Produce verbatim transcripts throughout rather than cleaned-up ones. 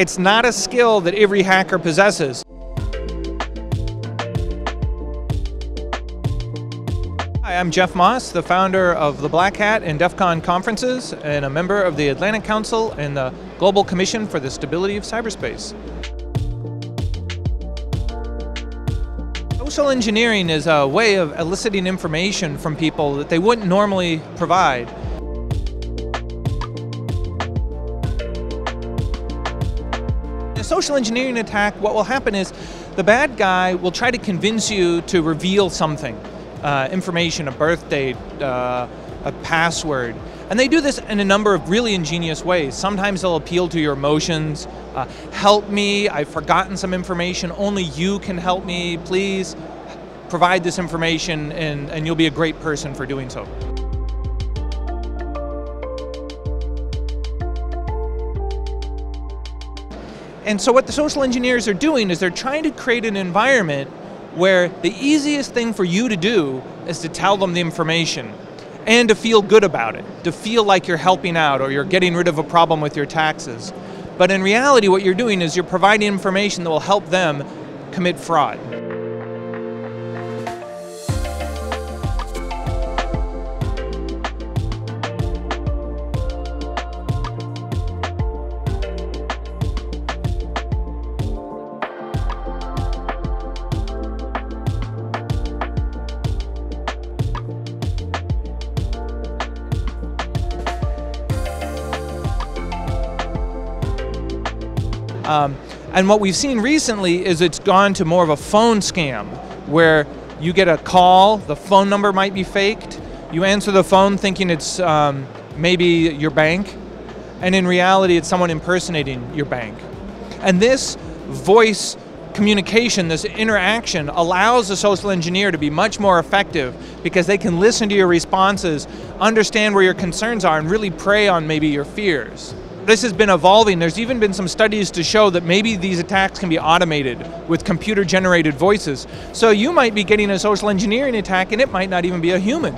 It's not a skill that every hacker possesses. Hi, I'm Jeff Moss, the founder of the Black Hat and DEF CON conferences and a member of the Atlantic Council and the Global Commission for the Stability of Cyberspace. Social engineering is a way of eliciting information from people that they wouldn't normally provide. In a social engineering attack, what will happen is the bad guy will try to convince you to reveal something, uh, information, a birth date, uh, a password. And they do this in a number of really ingenious ways. Sometimes they'll appeal to your emotions. Uh, help me, I've forgotten some information, only you can help me, please provide this information and, and you'll be a great person for doing so. And so what the social engineers are doing is they're trying to create an environment where the easiest thing for you to do is to tell them the information. And to feel good about it, to feel like you're helping out or you're getting rid of a problem with your taxes. But in reality, what you're doing is you're providing information that will help them commit fraud. Um, and what we've seen recently is it's gone to more of a phone scam, where you get a call, the phone number might be faked, you answer the phone thinking it's um, maybe your bank, and in reality it's someone impersonating your bank. And this voice communication, this interaction, allows the social engineer to be much more effective because they can listen to your responses, understand where your concerns are, and really prey on maybe your fears. This has been evolving. There's even been some studies to show that maybe these attacks can be automated with computer-generated voices. So you might be getting a social engineering attack and it might not even be a human.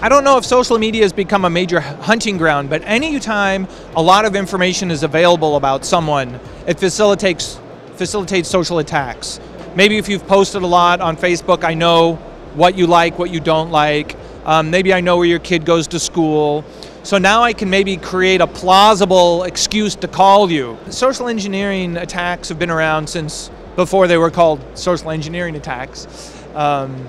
I don't know if social media has become a major hunting ground, but any time a lot of information is available about someone, it facilitates, facilitates social attacks. Maybe if you've posted a lot on Facebook, I know what you like, what you don't like. Um, maybe I know where your kid goes to school. So now I can maybe create a plausible excuse to call you. Social engineering attacks have been around since before they were called social engineering attacks. Um,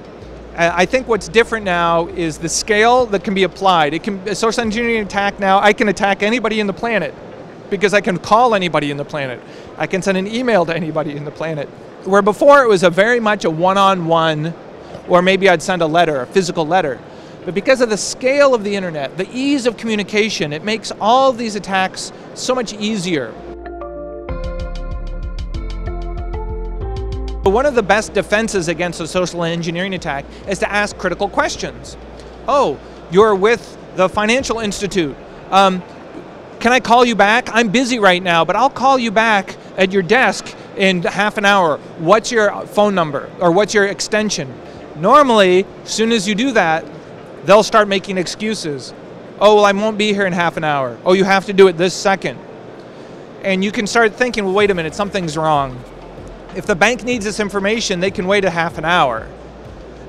I think what's different now is the scale that can be applied. It can, a social engineering attack now, I can attack anybody in the planet because I can call anybody in the planet. I can send an email to anybody in the planet. Where before it was a very much a one-on-one, or maybe I'd send a letter, a physical letter. But because of the scale of the internet, the ease of communication, it makes all these attacks so much easier. But one of the best defenses against a social engineering attack is to ask critical questions. Oh, you're with the financial institute. Um, can I call you back? I'm busy right now, but I'll call you back at your desk in half an hour. What's your phone number or what's your extension? Normally, as soon as you do that, they'll start making excuses. Oh, well, I won't be here in half an hour. Oh, you have to do it this second. And you can start thinking, well, wait a minute, something's wrong. If the bank needs this information, they can wait a half an hour.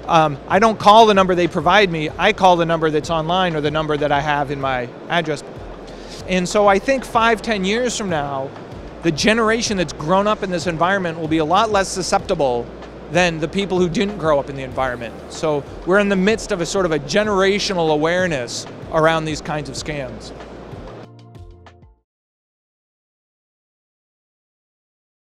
Um, I don't call the number they provide me. I call the number that's online or the number that I have in my address. And so I think five, ten years from now, the generation that's grown up in this environment will be a lot less susceptible than the people who didn't grow up in the environment. So we're in the midst of a sort of a generational awareness around these kinds of scams.